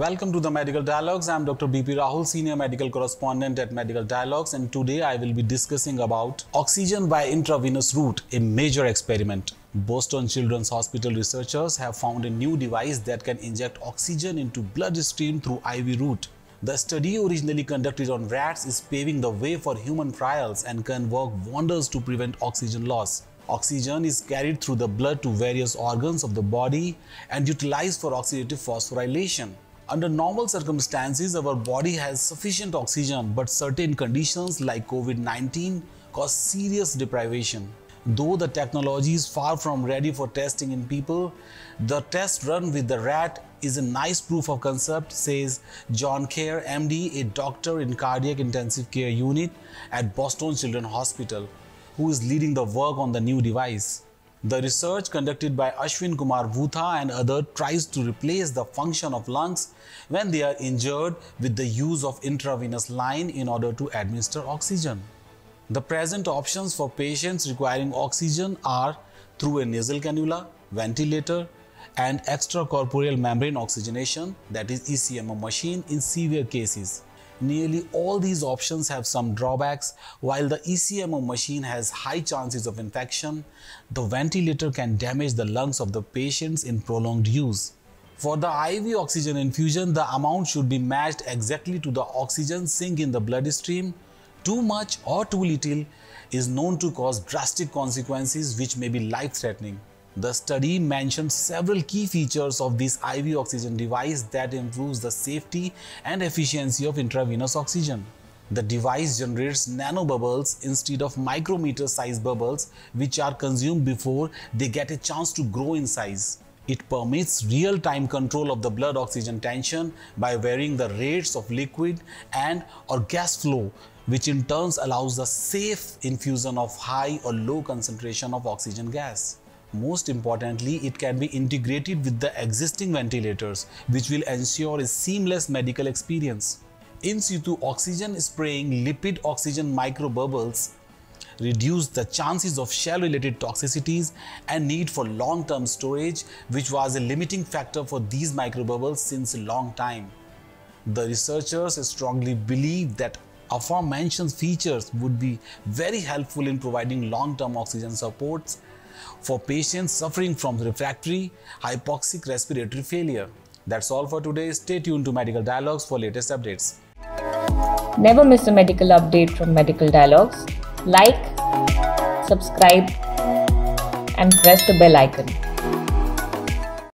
Welcome to the Medical Dialogues. I am Dr. B.P. Rahul, Senior Medical Correspondent at Medical Dialogues, and today I will be discussing about oxygen by intravenous route, a major experiment. Boston Children's Hospital researchers have found a new device that can inject oxygen into bloodstream through IV route. The study, originally conducted on rats, is paving the way for human trials and can work wonders to prevent oxygen loss. Oxygen is carried through the blood to various organs of the body and utilized for oxidative phosphorylation. Under normal circumstances, our body has sufficient oxygen, but certain conditions like COVID-19 cause serious deprivation. Though the technology is far from ready for testing in people, the test run with the rat is a nice proof of concept, says John Kerr, MD, a doctor in cardiac intensive care unit at Boston Children's Hospital, who is leading the work on the new device. The research, conducted by Ashwin Kumar Vutha and others, tries to replace the function of lungs when they are injured with the use of intravenous line in order to administer oxygen. The present options for patients requiring oxygen are through a nasal cannula, ventilator, and extracorporeal membrane oxygenation, that is ECMO machine, in severe cases. Nearly all these options have some drawbacks. While the ECMO machine has high chances of infection, the ventilator can damage the lungs of the patients in prolonged use. For the IV oxygen infusion, the amount should be matched exactly to the oxygen sink in the bloodstream. Too much or too little is known to cause drastic consequences which may be life-threatening. The study mentioned several key features of this IV oxygen device that improves the safety and efficiency of intravenous oxygen. The device generates nanobubbles instead of micrometer-sized bubbles, which are consumed before they get a chance to grow in size. It permits real-time control of the blood oxygen tension by varying the rates of liquid and or gas flow, which in turn allows the safe infusion of high or low concentration of oxygen gas. Most importantly, it can be integrated with the existing ventilators, which will ensure a seamless medical experience. In situ oxygen spraying lipid oxygen microbubbles reduced the chances of shell-related toxicities and need for long-term storage, which was a limiting factor for these microbubbles since a long time. The researchers strongly believe that aforementioned features would be very helpful in providing long-term oxygen supports for patients suffering from refractory hypoxic respiratory failure. That's all for today. Stay tuned to Medical Dialogues for latest updates. Never miss a medical update from Medical Dialogues. Like, subscribe, and press the bell icon.